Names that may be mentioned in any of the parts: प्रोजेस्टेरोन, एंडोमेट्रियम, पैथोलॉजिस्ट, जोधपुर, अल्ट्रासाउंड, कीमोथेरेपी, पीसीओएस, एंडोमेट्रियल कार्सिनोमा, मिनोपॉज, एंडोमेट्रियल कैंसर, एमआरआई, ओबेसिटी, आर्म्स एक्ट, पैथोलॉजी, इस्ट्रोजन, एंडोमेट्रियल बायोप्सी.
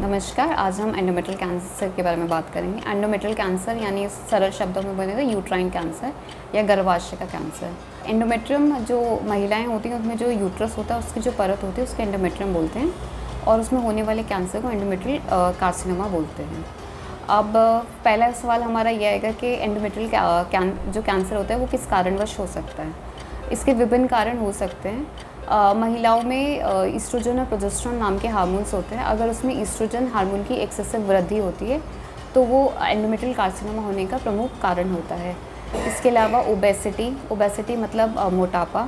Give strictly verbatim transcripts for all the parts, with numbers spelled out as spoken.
नमस्कार, आज हम एंडोमेट्रियल कैंसर के बारे में बात करेंगे। एंडोमेट्रियल कैंसर यानी सरल शब्दों में बोले तो यूट्राइन कैंसर या गर्भाशय का कैंसर। एंडोमेट्रियम जो महिलाएं होती हैं उसमें जो यूट्रस होता है उसकी जो परत होती है उसके एंडोमेट्रियम बोलते हैं और उसमें होने वाले कैंसर को एंडोमेट्रियल कार्सिनोमा बोलते हैं। अब पहला सवाल हमारा यह आएगा कि एंडोमेट्रियल कैंसर जो कैंसर होता है वो किस कारणवश हो सकता है। इसके विभिन्न कारण हो सकते हैं। आ, महिलाओं में इस्ट्रोजन और प्रोजेस्टेरोन नाम के हार्मोन्स होते हैं। अगर उसमें इस्ट्रोजन हार्मोन की एक्सेसिव वृद्धि होती है तो वो एंडोमेट्रियल कार्सिनोमा होने का प्रमुख कारण होता है। इसके अलावा ओबेसिटी ओबेसिटी मतलब आ, मोटापा।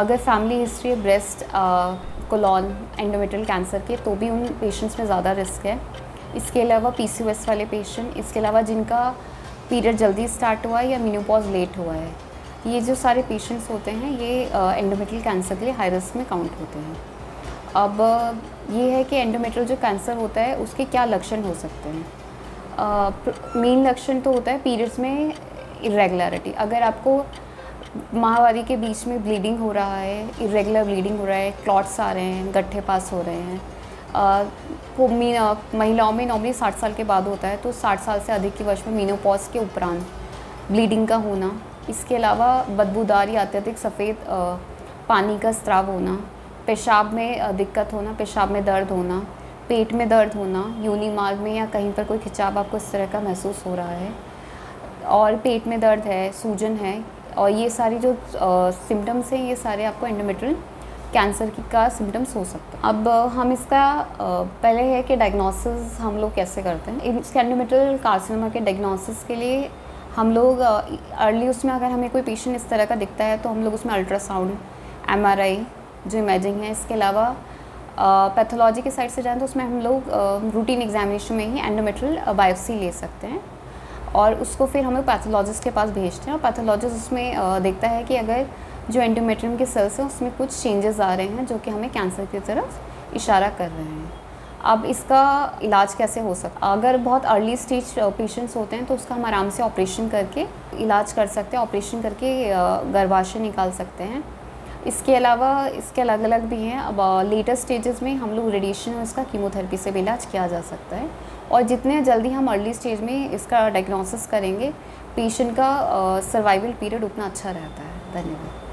अगर family history breast colon एंडोमेट्रियल कैंसर के तो भी उन पेशेंट्स में ज़्यादा रिस्क है। इसके अलावा पीसीओएस वाले पेशेंट, इसके अलावा जिनका पीरियड जल्दी स्टार्ट हुआ है या मिनोपॉज लेट हुआ है, ये जो सारे पेशेंट्स होते हैं ये एंडोमेट्रियल कैंसर के लिए हाई रिस्क में काउंट होते हैं। अब ये है कि एंडोमेट्रियल जो कैंसर होता है उसके क्या लक्षण हो सकते हैं। मेन लक्षण तो होता है पीरियड्स में इरेगुलरिटी। अगर आपको माहवारी के बीच में ब्लीडिंग हो रहा है, इरेगुलर ब्लीडिंग हो रहा है, क्लॉट्स आ रहे हैं, गट्ठे पास हो रहे हैं, महिलाओं में नॉर्मली साठ साल के बाद होता है, तो साठ साल से अधिक की वर्ष में मीनोपॉज के उपरांत ब्लीडिंग का होना। इसके अलावा बदबूदार या अत्यधिक सफ़ेद पानी का स्राव होना, पेशाब में दिक्कत होना, पेशाब में दर्द होना, पेट में दर्द होना, योनि मार्ग में या कहीं पर कोई खिंचाव आपको इस तरह का महसूस हो रहा है और पेट में दर्द है, सूजन है, और ये सारी जो सिम्टम्स हैं ये सारे आपको एंडोमेट्रियल कैंसर की का सिम्टम्स हो सकता है। अब हम इसका पहले है कि डायग्नोसिस हम लोग कैसे करते हैं। इसके एंडोमेट्रियल कार्सिनोमा के डायग्नोसिस के लिए हम लोग अर्ली उसमें अगर हमें कोई पेशेंट इस तरह का दिखता है तो हम लोग उसमें अल्ट्रासाउंड, एमआरआई जो इमेजिंग है, इसके अलावा पैथोलॉजी के साइड से जाएँ तो उसमें हम लोग रूटीन एग्जामिनेशन में ही एंडोमेट्रियल बायोप्सी ले सकते हैं और उसको फिर हमें पैथोलॉजिस्ट के पास भेजते हैं और पैथोलॉजिस्ट उसमें देखता है कि अगर जो एंडोमेट्रियम के सेल्स हैं उसमें कुछ चेंजेस आ रहे हैं जो कि हमें कैंसर की तरफ इशारा कर रहे हैं। अब इसका इलाज कैसे हो सकता है। अगर बहुत अर्ली स्टेज पेशेंट्स होते हैं तो उसका हम आराम से ऑपरेशन करके इलाज कर सकते हैं, ऑपरेशन करके गर्भाशय निकाल सकते हैं। इसके अलावा इसके अलग अलग भी हैं। अब लेटर स्टेजेस में हम लोग रेडिएशन और इसका कीमोथेरेपी से भी इलाज किया जा सकता है और जितने जल्दी हम अर्ली स्टेज में इसका डायग्नोसिस करेंगे पेशेंट का सर्वाइवल पीरियड उतना अच्छा रहता है। धन्यवाद।